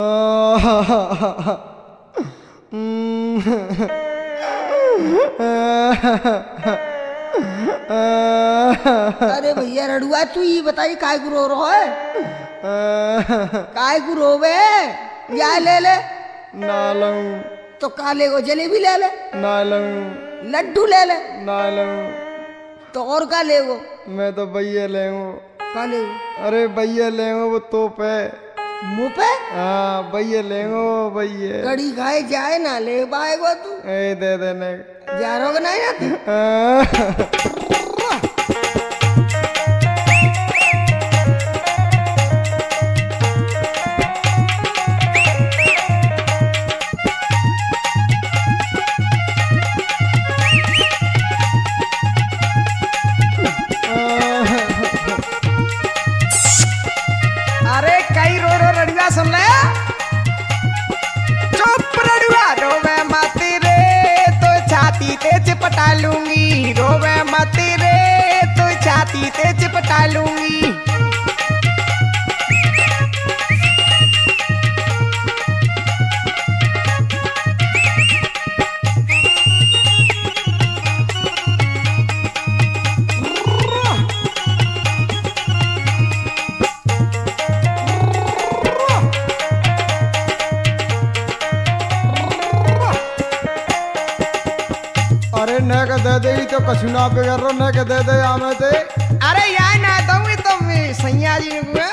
अरे भैया रडुआ तू ये बताई काय गुरो रो है काय गुरो बे या ले ले ना लूं तो काले को जलेबी ले ले ना लूं लड्डू ले ले ना लूं तो और का ले गो मैं तो भैया ले हूं काले अरे भैया ले हूं वो तो पे मुँह पे हाँ भैया लेंगो भैया कड़ी खाए जाए ना ले पाएगा तू ए दे देने जा रोग नहीं आती चिपटा लूंगी रोवे मत रे तो छाती ते चिपटा लूंगी दे दे तो कछुना पे कर रो ना के दे दे आमे ते अरे यार ना दूंगी तो सैया जी ने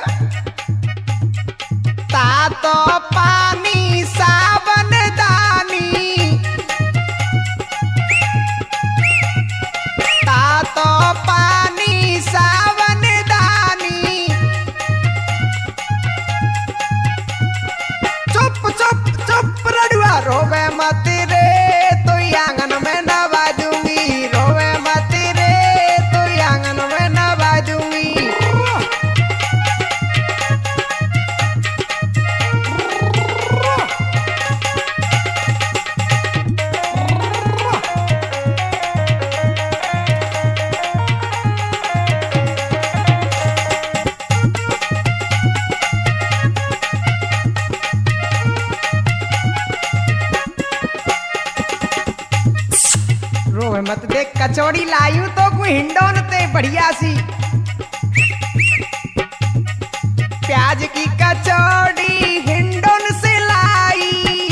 ता तो पानी सावन दानी ता तो पानी सावन दानी चुप चुप चुप रडुआ रोवे मत रे तो आंगन में ना मत देख कचौड़ी लायू तो कोई हिंडोन ते बढ़िया सी प्याज की कचौड़ी हिंडोन से लाई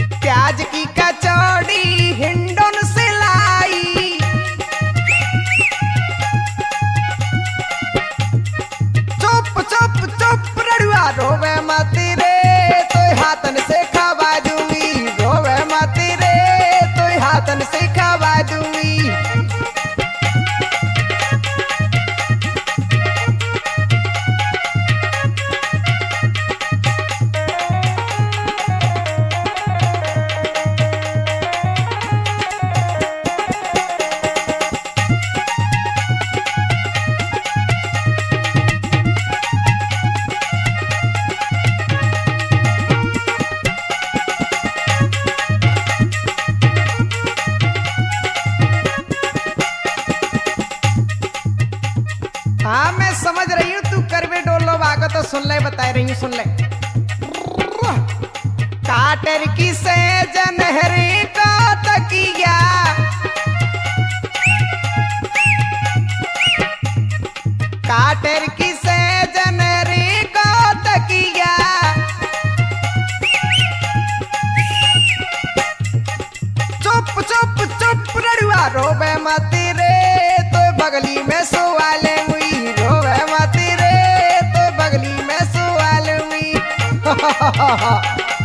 प्याज की कचौड़ी हिंडोन से लाई चुप चुप चुप रडुआ रोवे मत रे तो हाथन से हाँ मैं समझ रही हूँ तू करवे डोलो भागो तो सुन ले बता रही हूँ सुन ले काटर की सेजन हरे का तकिया काटर की सेजन हरे का तकिया चुप चुप चुप रडुआ रोवे मत रे तो बगली में सोवा लेंगे ha ha ha ha